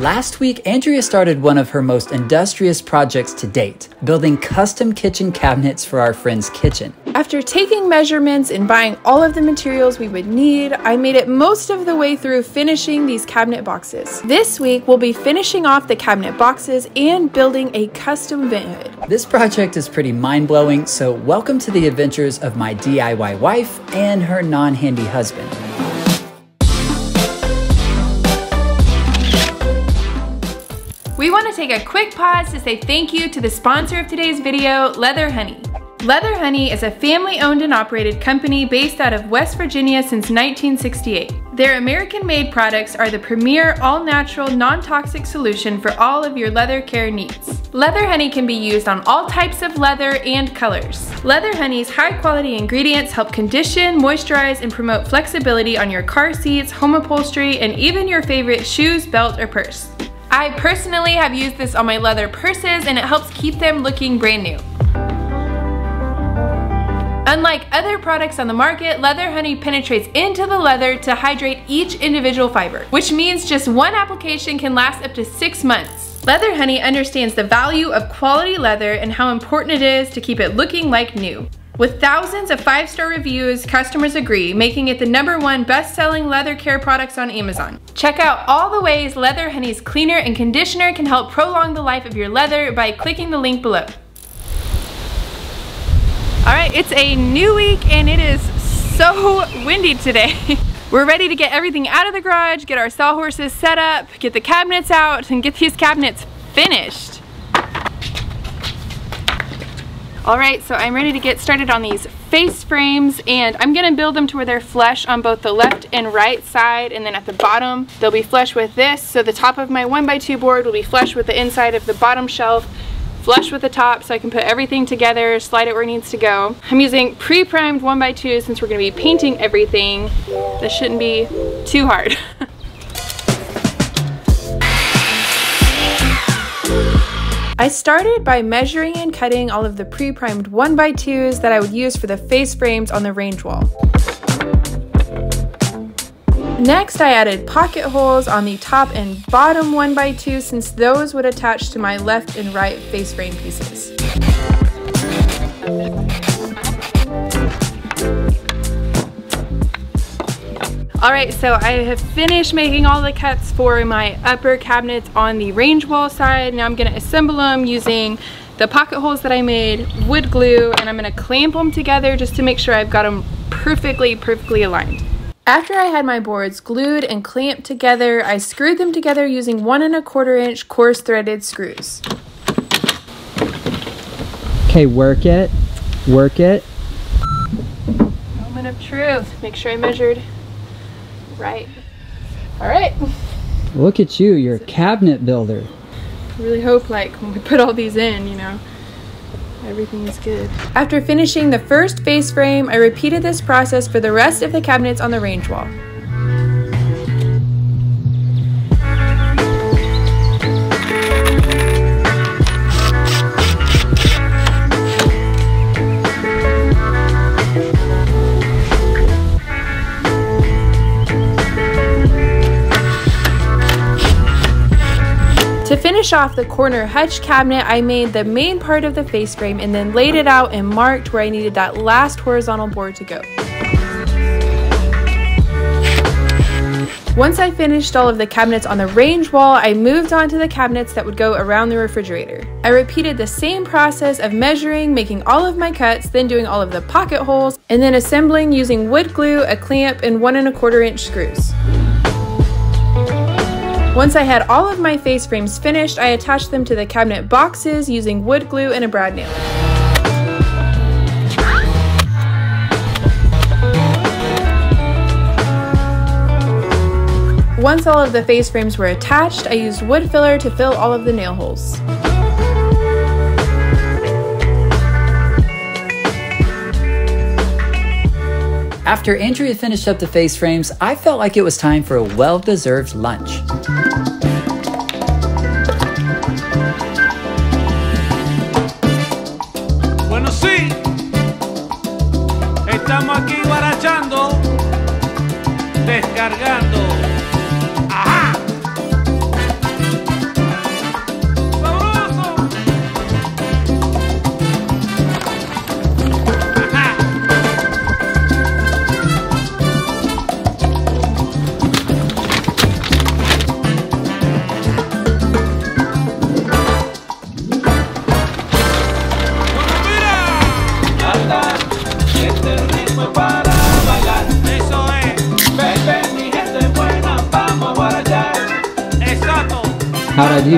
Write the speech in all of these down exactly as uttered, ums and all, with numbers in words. Last week, Andrea started one of her most industrious projects to date, building custom kitchen cabinets for our friend's kitchen. After taking measurements and buying all of the materials we would need, I made it most of the way through finishing these cabinet boxes. This week, we'll be finishing off the cabinet boxes and building a custom vent hood. This project is pretty mind-blowing, so welcome to the adventures of my D I Y wife and her non-handy husband. We want to take a quick pause to say thank you to the sponsor of today's video, Leather Honey. Leather Honey is a family-owned and operated company based out of West Virginia since nineteen sixty-eight. Their American-made products are the premier all-natural, non-toxic solution for all of your leather care needs. Leather Honey can be used on all types of leather and colors. Leather Honey's high-quality ingredients help condition, moisturize, and promote flexibility on your car seats, home upholstery, and even your favorite shoes, belt, or purse. I personally have used this on my leather purses, and it helps keep them looking brand new. Unlike other products on the market, Leather Honey penetrates into the leather to hydrate each individual fiber, which means just one application can last up to six months. Leather Honey understands the value of quality leather and how important it is to keep it looking like new. With thousands of five-star reviews, customers agree, making it the number one best-selling leather care products on Amazon. Check out all the ways Leather Honey's cleaner and conditioner can help prolong the life of your leather by clicking the link below. All right, it's a new week and it is so windy today. We're ready to get everything out of the garage, get our sawhorses set up, get the cabinets out, and get these cabinets finished. All right, so I'm ready to get started on these face frames, and I'm gonna build them to where they're flush on both the left and right side, and then at the bottom, they'll be flush with this. So the top of my one by two board will be flush with the inside of the bottom shelf, flush with the top, so I can put everything together, slide it where it needs to go. I'm using pre-primed one by two since we're gonna be painting everything. This shouldn't be too hard. I started by measuring and cutting all of the pre-primed one by twos that I would use for the face frames on the range wall. Next, I added pocket holes on the top and bottom one by two since those would attach to my left and right face frame pieces. All right, so I have finished making all the cuts for my upper cabinets on the range wall side. Now I'm gonna assemble them using the pocket holes that I made, wood glue, and I'm gonna clamp them together just to make sure I've got them perfectly, perfectly aligned. After I had my boards glued and clamped together, I screwed them together using one and a quarter inch coarse threaded screws. Okay, work it, work it. Moment of truth. Make sure I measured right. All right. Look at you, you're a cabinet builder. I really hope, like, when we put all these in, you know, everything is good. After finishing the first face frame, I repeated this process for the rest of the cabinets on the range wall. To finish off the corner hutch cabinet, I made the main part of the face frame and then laid it out and marked where I needed that last horizontal board to go. Once I finished all of the cabinets on the range wall, I moved on to the cabinets that would go around the refrigerator. I repeated the same process of measuring, making all of my cuts, then doing all of the pocket holes, and then assembling using wood glue, a clamp, and one and a quarter inch screws. Once I had all of my face frames finished, I attached them to the cabinet boxes using wood glue and a brad nail. Once all of the face frames were attached, I used wood filler to fill all of the nail holes. After Andrea finished up the face frames, I felt like it was time for a well-deserved lunch. Bueno, sí. Estamos aquí barachando, descargando. Ajá. How'd I do?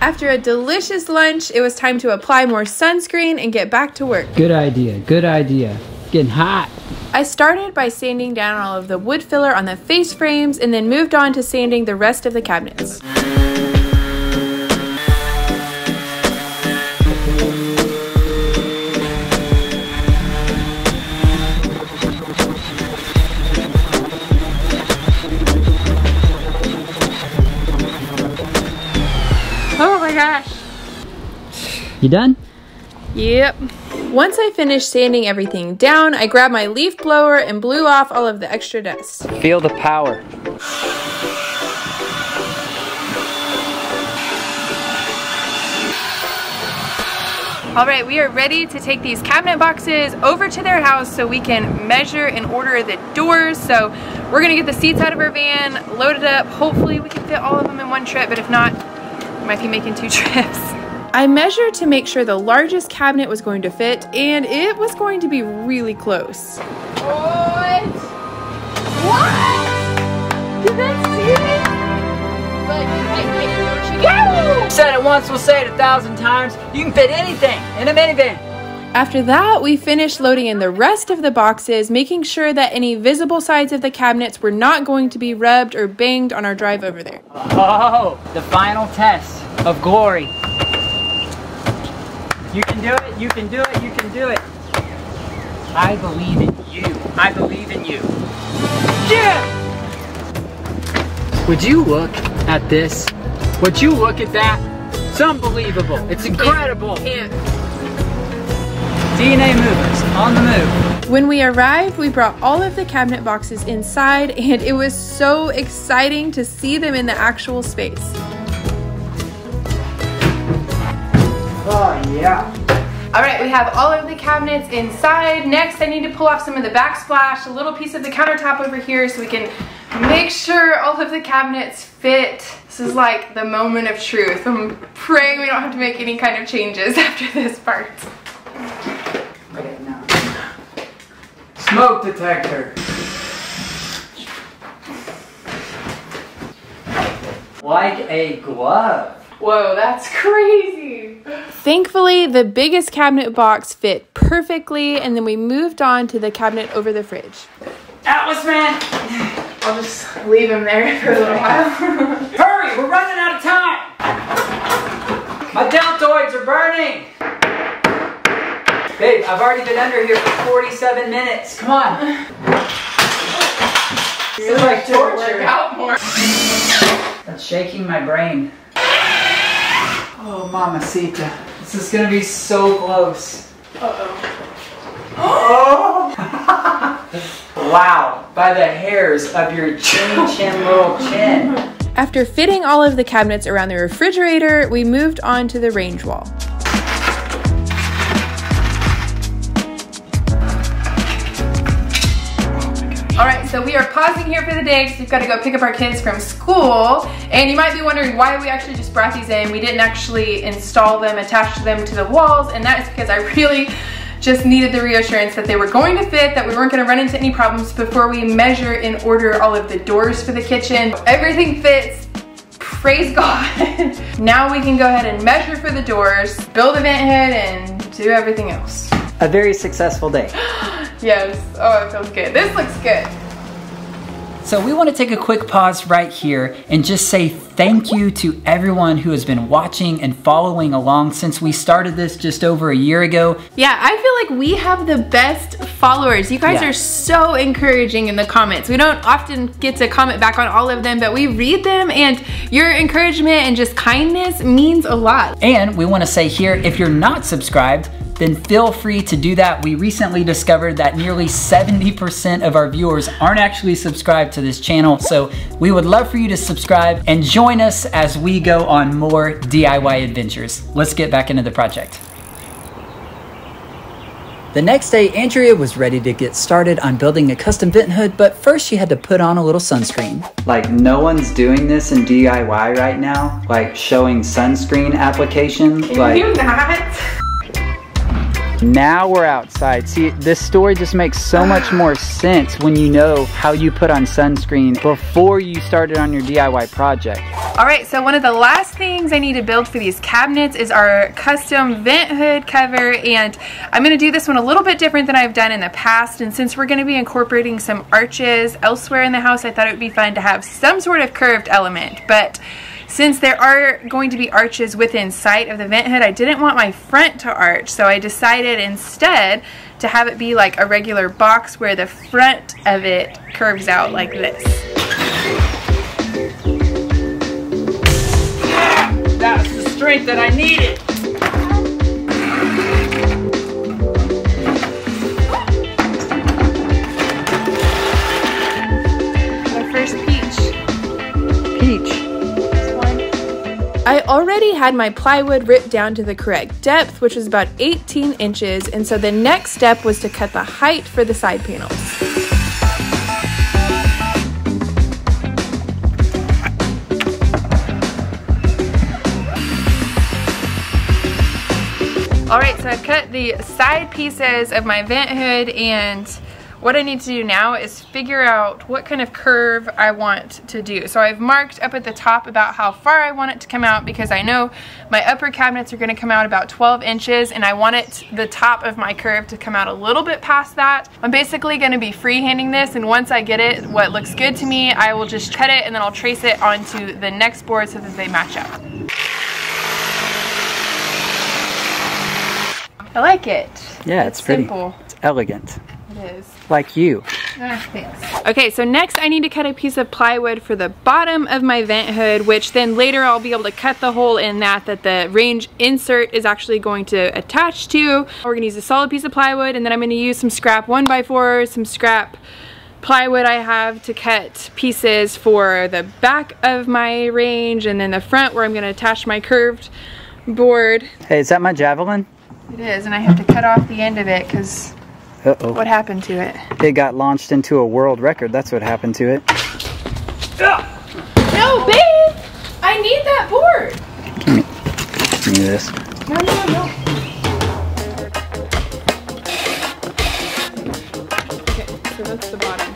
After a delicious lunch, it was time to apply more sunscreen and get back to work. Good idea, good idea. Getting hot. I started by sanding down all of the wood filler on the face frames and then moved on to sanding the rest of the cabinets. Oh my gosh. You done? Yep. Once I finished sanding everything down, I grabbed my leaf blower and blew off all of the extra dust. Feel the power. All right, we are ready to take these cabinet boxes over to their house so we can measure and order the doors. So we're gonna get the seats out of our van, load it up. Hopefully we can fit all of them in one trip, but if not, we might be making two trips. I measured to make sure the largest cabinet was going to fit, and it was going to be really close. What? What? Did that serious? But I think don't you go? Said it once, we'll say it a thousand times. You can fit anything in a minivan. After that, we finished loading in the rest of the boxes, making sure that any visible sides of the cabinets were not going to be rubbed or banged on our drive over there. Oh, the final test of glory. You can do it, you can do it, you can do it. I believe in you. I believe in you. Yeah! Would you look at this? Would you look at that? It's unbelievable. It's incredible. Yeah. D and A Movers, on the move. When we arrived, we brought all of the cabinet boxes inside, and it was so exciting to see them in the actual space. Oh yeah. All right, we have all of the cabinets inside. Next, I need to pull off some of the backsplash, a little piece of the countertop over here so we can make sure all of the cabinets fit. This is like the moment of truth. I'm praying we don't have to make any kind of changes after this part. Wait, no. Smoke detector. Like a glove. Whoa, that's crazy. Thankfully, the biggest cabinet box fit perfectly, and then we moved on to the cabinet over the fridge. Atlas man! I'll just leave him there for a little while. Hurry, we're running out of time! My deltoids are burning! Babe, I've already been under here for forty-seven minutes. Come on. It's like torture. Work out more. That's shaking my brain. Oh, mamacita. This is gonna be so close. Uh-oh. Oh! Wow, by the hairs of your chin, chin, little chin. After fitting all of the cabinets around the refrigerator, we moved on to the range wall. All right, so we are pausing here for the day because we've got to go pick up our kids from school. And you might be wondering why we actually just brought these in. We didn't actually install them, attach them to the walls, and that is because I really just needed the reassurance that they were going to fit, that we weren't going to run into any problems before we measure and order all of the doors for the kitchen. Everything fits. Praise God. Now we can go ahead and measure for the doors, build a vent head, and do everything else. A very successful day. Yes. Oh, it feels good. This looks good. So we want to take a quick pause right here and just say thank you to everyone who has been watching and following along since we started this just over a year ago. Yeah, I feel like we have the best followers. You guys yeah. are so encouraging in the comments. We don't often get to comment back on all of them, but we read them, and your encouragement and just kindness means a lot. And we want to say here, if you're not subscribed, then feel free to do that. We recently discovered that nearly seventy percent of our viewers aren't actually subscribed to this channel, so we would love for you to subscribe and join us as we go on more D I Y adventures. Let's get back into the project. The next day, Andrea was ready to get started on building a custom vent hood, but first she had to put on a little sunscreen. Like, no one's doing this in D I Y right now, like showing sunscreen application. Can like, you not? Now we're outside. See, this story just makes so much more sense when you know how you put on sunscreen before you started on your D I Y project. All right, so one of the last things I need to build for these cabinets is our custom vent hood cover, and I'm gonna do this one a little bit different than I've done in the past, and since we're gonna be incorporating some arches elsewhere in the house, I thought it would be fun to have some sort of curved element, but since there are going to be arches within sight of the vent hood, I didn't want my front to arch, so I decided instead to have it be like a regular box where the front of it curves out like this. Yeah, that's the strength that I needed. I already had my plywood ripped down to the correct depth, which was about eighteen inches, and so the next step was to cut the height for the side panels. Alright, so I've cut the side pieces of my vent hood, and what I need to do now is figure out what kind of curve I want to do. So I've marked up at the top about how far I want it to come out, because I know my upper cabinets are going to come out about twelve inches, and I want it, the top of my curve, to come out a little bit past that. I'm basically going to be freehanding this, and once I get it, what looks good to me, I will just cut it and then I'll trace it onto the next board so that they match up. I like it. Yeah, it's, it's pretty. Simple. It's elegant. It is. Like you. Ah, thanks. Okay, so next I need to cut a piece of plywood for the bottom of my vent hood, which then later I'll be able to cut the hole in that that the range insert is actually going to attach to. We're gonna use a solid piece of plywood, and then I'm gonna use some scrap one by fours, some scrap plywood I have, to cut pieces for the back of my range, and then the front where I'm gonna attach my curved board. Hey, is that my javelin? It is, and I have to cut off the end of it because Uh-oh. What happened to it? It got launched into a world record. That's what happened to it. No, babe! I need that board! Give me, give me this. No, no, no. Okay, so that's the bottom.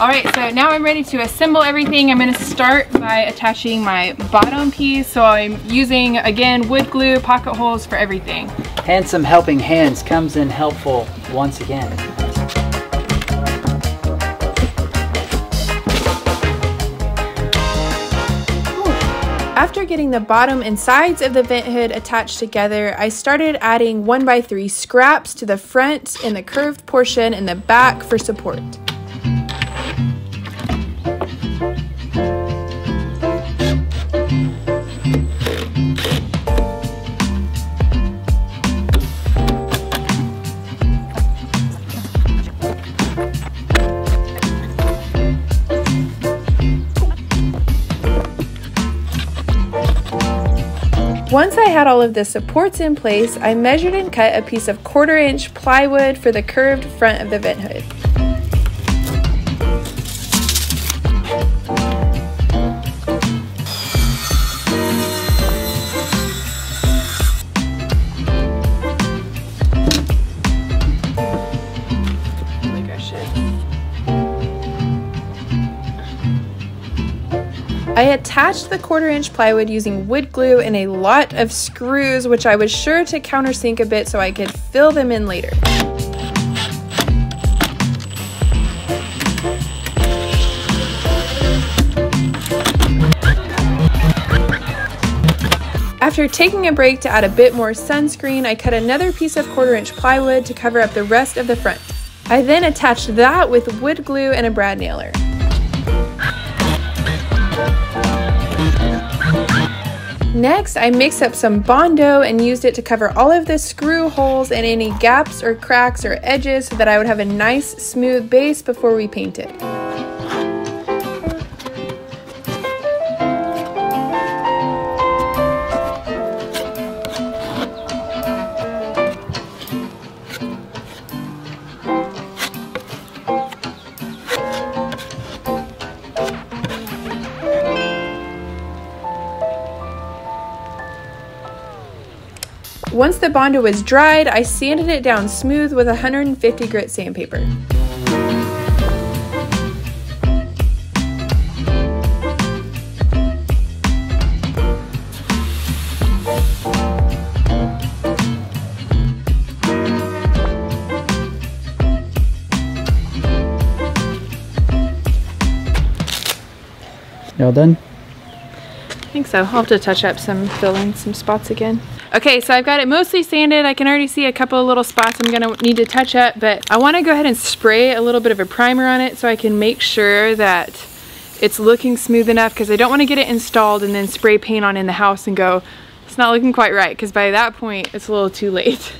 All right, so now I'm ready to assemble everything. I'm gonna start by attaching my bottom piece. So I'm using, again, wood glue, pocket holes for everything. Handsome Helping Hands comes in helpful once again. After getting the bottom and sides of the vent hood attached together, I started adding one by three scraps to the front and the curved portion in the back for support. Once I had all of the supports in place, I measured and cut a piece of quarter inch plywood for the curved front of the vent hood. I think I should. I attached the quarter inch plywood using wood glue and a lot of screws, which I was sure to countersink a bit so I could fill them in later. After taking a break to add a bit more sunscreen, I cut another piece of quarter inch plywood to cover up the rest of the front. I then attached that with wood glue and a brad nailer. Next, I mixed up some Bondo and used it to cover all of the screw holes and any gaps or cracks or edges so that I would have a nice smooth base before we paint it. Once the Bondo was dried, I sanded it down smooth with one hundred fifty grit sandpaper. Y'all done? I think so. I'll have to touch up some, fill in some spots again. Okay, so I've got it mostly sanded. I can already see a couple of little spots I'm gonna need to touch up, but I wanna go ahead and spray a little bit of a primer on it so I can make sure that it's looking smooth enough, because I don't wanna get it installed and then spray paint on in the house and go, it's not looking quite right, because by that point, it's a little too late.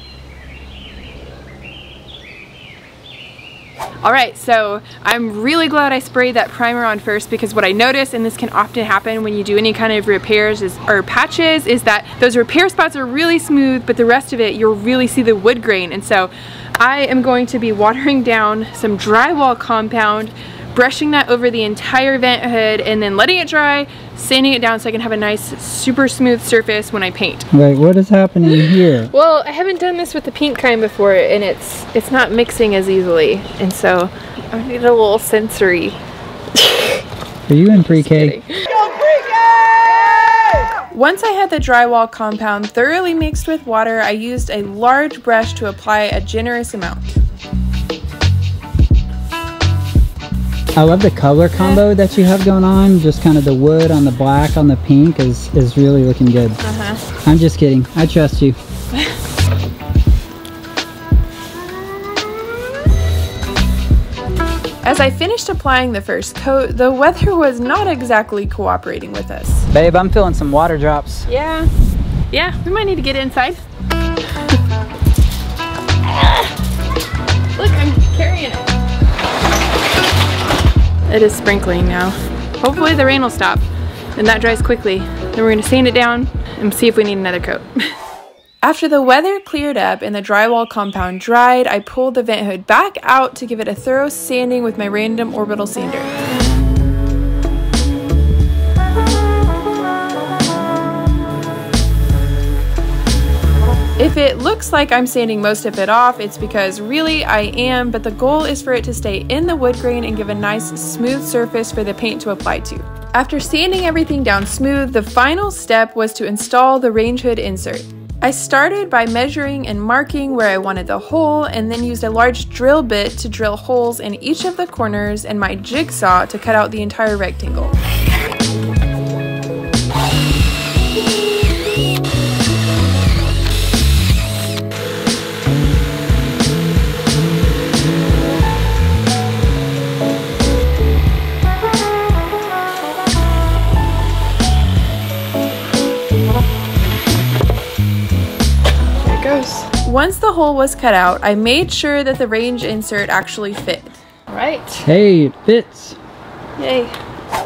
All right, so I'm really glad I sprayed that primer on first, because what I noticed, and this can often happen when you do any kind of repairs is, or patches, is that those repair spots are really smooth, but the rest of it, you'll really see the wood grain. And so I am going to be watering down some drywall compound, brushing that over the entire vent hood, and then letting it dry, sanding it down so I can have a nice, super smooth surface when I paint. Wait, what is happening here? Well, I haven't done this with the pink kind before, and it's it's not mixing as easily, and so I need a little sensory. Are you in pre-K? Once I had the drywall compound thoroughly mixed with water, I used a large brush to apply a generous amount. I love the color combo that you have going on. Just kind of the wood on the black on the pink is, is really looking good. Uh-huh. I'm just kidding. I trust you. As I finished applying the first coat, the weather was not exactly cooperating with us. Babe, I'm feeling some water drops. Yeah. Yeah, we might need to get inside. Look, I'm carrying it. It is sprinkling now. Hopefully the rain will stop and that dries quickly. Then we're gonna sand it down and see if we need another coat. After the weather cleared up and the drywall compound dried, I pulled the vent hood back out to give it a thorough sanding with my random orbital sander. If it looks like I'm sanding most of it off, it's because really I am, but the goal is for it to stay in the wood grain and give a nice smooth surface for the paint to apply to. After sanding everything down smooth, the final step was to install the range hood insert. I started by measuring and marking where I wanted the hole, and then used a large drill bit to drill holes in each of the corners and my jigsaw to cut out the entire rectangle. Once the hole was cut out, I made sure that the range insert actually fit. All right. Hey, it fits. Yay.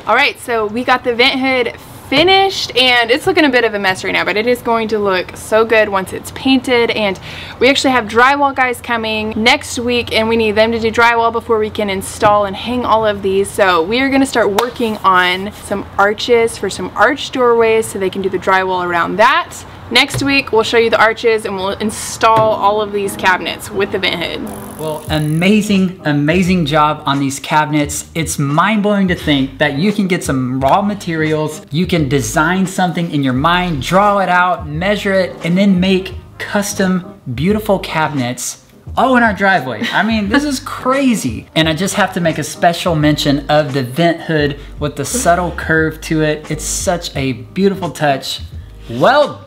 All right, so we got the vent hood finished, and it's looking a bit of a mess right now, but it is going to look so good once it's painted. And we actually have drywall guys coming next week, and we need them to do drywall before we can install and hang all of these. So we are going to start working on some arches for some arch doorways so they can do the drywall around that. Next week, we'll show you the arches and we'll install all of these cabinets with the vent hood. Well, amazing, amazing job on these cabinets. It's mind-blowing to think that you can get some raw materials, you can design something in your mind, draw it out, measure it, and then make custom, beautiful cabinets all in our driveway. I mean, this is crazy. And I just have to make a special mention of the vent hood with the subtle curve to it. It's such a beautiful touch. Well done.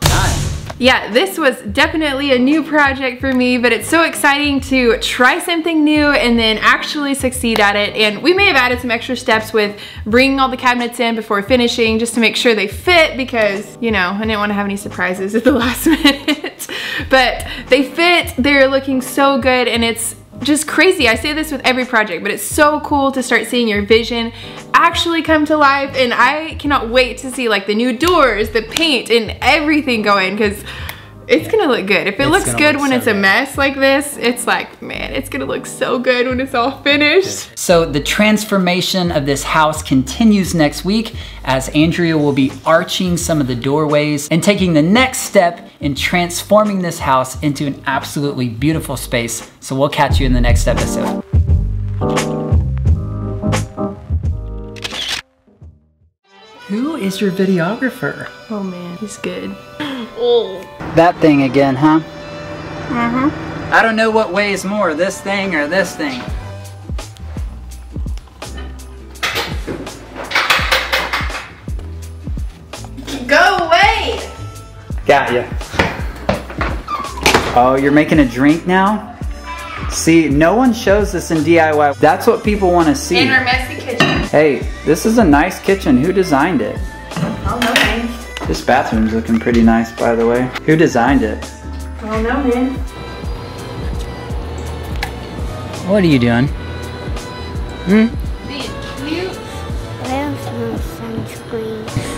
Yeah, this was definitely a new project for me, but it's so exciting to try something new and then actually succeed at it. And we may have added some extra steps with bringing all the cabinets in before finishing just to make sure they fit, because, you know, I didn't want to have any surprises at the last minute. But they fit, they're looking so good, and it's just crazy. I say this with every project, but it's so cool to start seeing your vision actually come to life, and I cannot wait to see like the new doors, the paint, and everything go in, because It's yeah. gonna look good. If it it's looks good look when so it's a good. mess like this, it's like, man, it's gonna look so good when it's all finished. So the transformation of this house continues next week as Andrea will be arching some of the doorways and taking the next step in transforming this house into an absolutely beautiful space. So we'll catch you in the next episode. Who is your videographer? Oh man, he's good. Oh. That thing again, huh? Mm-hmm. I don't know what weighs more, this thing or this thing. Go away! Got ya. Oh, you're making a drink now? See, no one shows this in D I Y. That's what people want to see. In our messy kitchen. Hey, this is a nice kitchen. Who designed it? I don't know, man. This bathroom's looking pretty nice, by the way. Who designed it? I don't know, man. What are you doing? Hmm? Being cute. I have some sunscreen.